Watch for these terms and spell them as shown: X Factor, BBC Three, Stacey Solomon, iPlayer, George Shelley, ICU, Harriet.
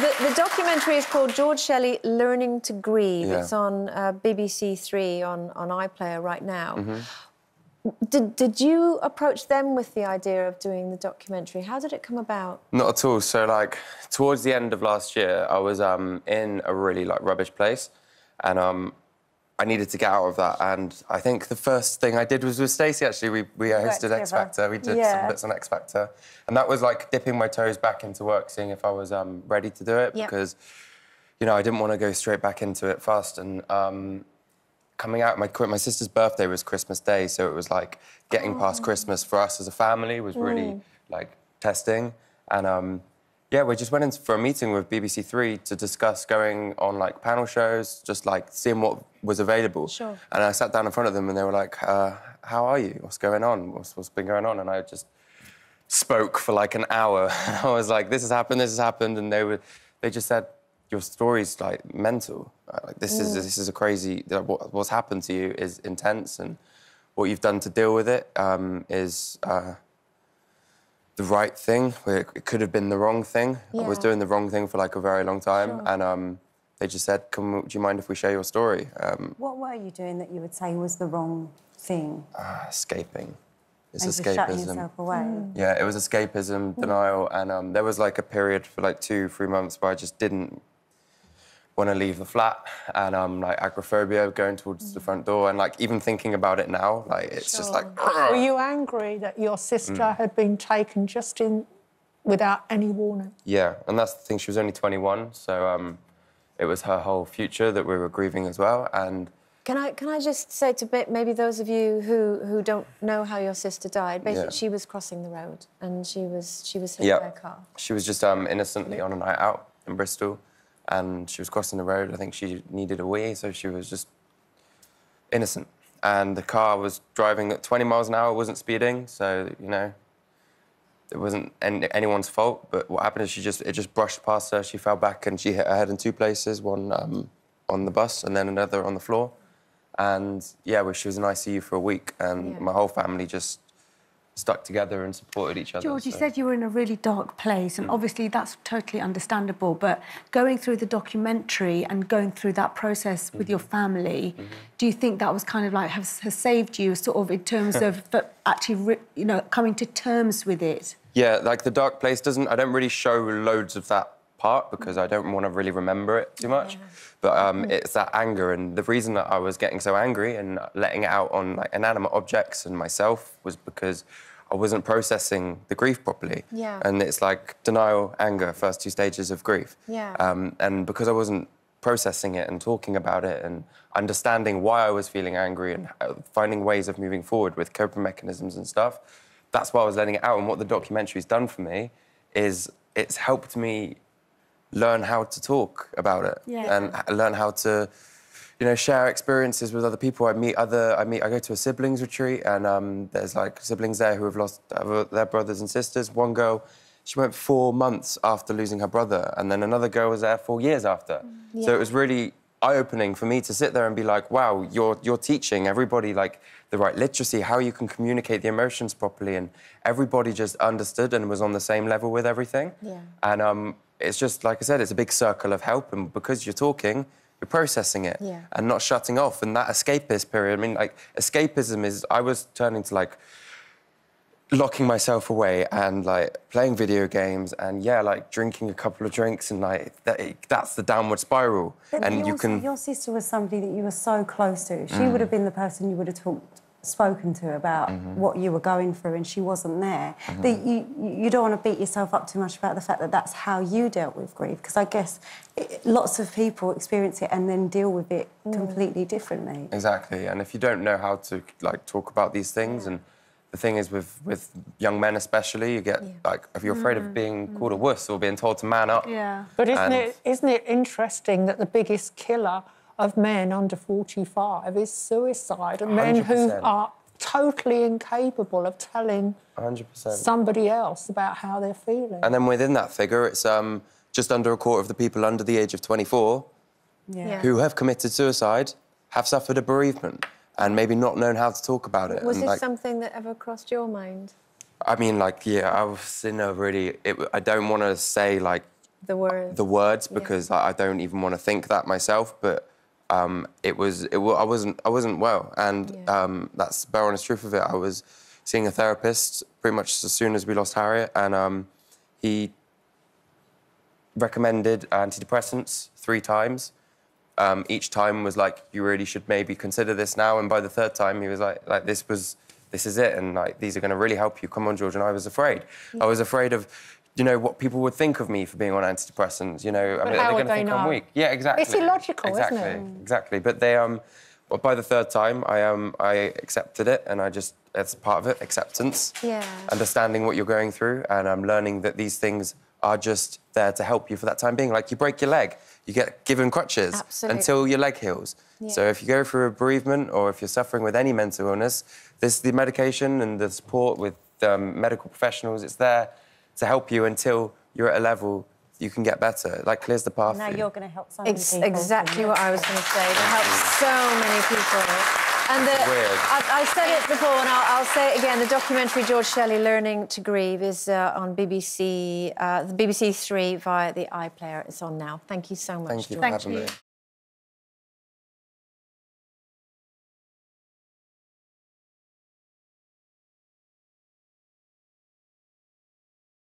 The documentary is called George Shelley, Learning to Grieve. Yeah. It's on BBC 3 on iPlayer right now. Mm-hmm. Did you approach them with the idea of doing the documentary? How did it come about? Not at all. So, like, towards the end of last year, I was in a really, like, rubbish place. And I needed to get out of that. And I think the first thing I did was with Stacey, actually. We hosted X Factor. We did some bits on X Factor. And that was, like, dipping my toes back into work, seeing if I was ready to do it. Yep. Because, you know, I didn't want to go straight back into it fast. And... coming out, my sister's birthday was Christmas Day, so it was like getting past Christmas for us as a family was really like testing. And yeah, we just went in for a meeting with BBC Three to discuss going on like panel shows, just like seeing what was available. Sure. And I sat down in front of them and they were like, "How are you? What's going on? What's been going on?" And I just spoke for like an hour. I was like, this has happened," and they just said, "Your story's like mental. Like this is a crazy. What's happened to you is intense, and what you've done to deal with it is the right thing. It could have been the wrong thing. Yeah. I was doing the wrong thing for like a very long time, sure. And they just said, do you mind if we share your story?" What were you doing that you would say was the wrong thing? Escaping. It's escapism. Shutting yourself away. Yeah, it was escapism, denial, and there was like a period for like 2-3 months where I just didn't want to leave the flat, and like agoraphobia, going towards the front door, and like even thinking about it now, like it's just like. Argh. Were you angry that your sister had been taken just in, without any warning? Yeah, and that's the thing. She was only 21, so it was her whole future that we were grieving as well, and. Can I just say to maybe those of you who don't know how your sister died, basically she was crossing the road and she was hit by a car. She was just innocently on a night out in Bristol, and she was crossing the road. I think she needed a wee, so she was just innocent. And the car was driving at 20 miles an hour, wasn't speeding, so you know it wasn't anyone's fault. But what happened is it just brushed past her. She fell back and she hit her head in 2 places. One on the bus and then another on the floor. And, yeah, well, she was in ICU for a week, and my whole family just stuck together and supported each other. George, you said you were in a really dark place, and obviously that's totally understandable, but going through the documentary and going through that process with your family, do you think that was kind of like, has saved you, sort of, in terms of actually, you know, coming to terms with it? Yeah, like, the dark place I don't really show loads of that part because I don't want to really remember it too much. Yeah. But it's that anger, and the reason that I was getting so angry and letting it out on like inanimate objects and myself was because I wasn't processing the grief properly. Yeah. And it's like denial, anger, first 2 stages of grief. Yeah. And because I wasn't processing it and talking about it and understanding why I was feeling angry and finding ways of moving forward with coping mechanisms and stuff, that's why I was letting it out. And what the documentary's done for me is it's helped me learn how to talk about it, and learn how to, you know, share experiences with other people. I go to a siblings retreat, and there's like siblings there who have lost their brothers and sisters. One girl, she went 4 months after losing her brother, and then another girl was there 4 years after. Yeah. So it was really eye-opening for me to sit there and be like, wow, you're teaching everybody like the right literacy, how you can communicate the emotions properly, and everybody just understood and was on the same level with everything. Yeah. And it's just, like I said, it's a big circle of help, and because you're talking, you're processing it and not shutting off. And that escapist period, I mean, like, escapism is... I was turning to, like, locking myself away and, like, playing video games and, yeah, like, drinking a couple of drinks and, like, that's the downward spiral. But and you can... Your sister was somebody that you were so close to. She would have been the person you would have spoken to about what you were going through, and she wasn't there. That you don't want to beat yourself up too much about the fact that that's how you dealt with grief, because I guess lots of people experience it and then deal with it completely differently. Exactly, and if you don't know how to like talk about these things, and the thing is with young men especially, you get like if you're afraid of being called a wuss or being told to man up. Yeah, but isn't it interesting that the biggest killer of men under 45 is suicide, and 100%. Men who are totally incapable of telling 100%. Somebody else about how they're feeling. And then within that figure, it's just under a quarter of the people under the age of 24 who have committed suicide have suffered a bereavement and maybe not known how to talk about it. Was this like, something that ever crossed your mind? I mean, like, yeah, I was in a really... I don't want to say, like, The words. The words, because I don't even want to think that myself. But I wasn't well, and that's the bare honest truth of it. I was seeing a therapist pretty much as soon as we lost Harriet, and he recommended antidepressants 3 times. Each time was like, you really should maybe consider this now. And by the 3rd time, he was like, this is it, and like, these are going to really help you. Come on, George. And I was afraid. Yeah. I was afraid of, you know, what people would think of me for being on antidepressants. You know, but I mean, how are they going to think I'm weak? Yeah, exactly. It's illogical, isn't it? Exactly. But they, well, by the 3rd time, I accepted it, and I just, it's part of it, acceptance. Yeah. Understanding what you're going through, and learning that these things are just there to help you for that time being. Like, you break your leg, you get given crutches until your leg heals. Yeah. So if you go through a bereavement, or if you're suffering with any mental illness, this the medication and the support with medical professionals, it's there to help you until you're at a level you can get better. Like, clears the path. Now you're going to help so many people. Exactly what I was going to say. It helps so many people. And the, I said it before, and I'll say it again, the documentary George Shelley, Learning to Grieve, is on BBC, the BBC 3 via the iPlayer. It's on now. Thank you so much, George. Thank you for having me.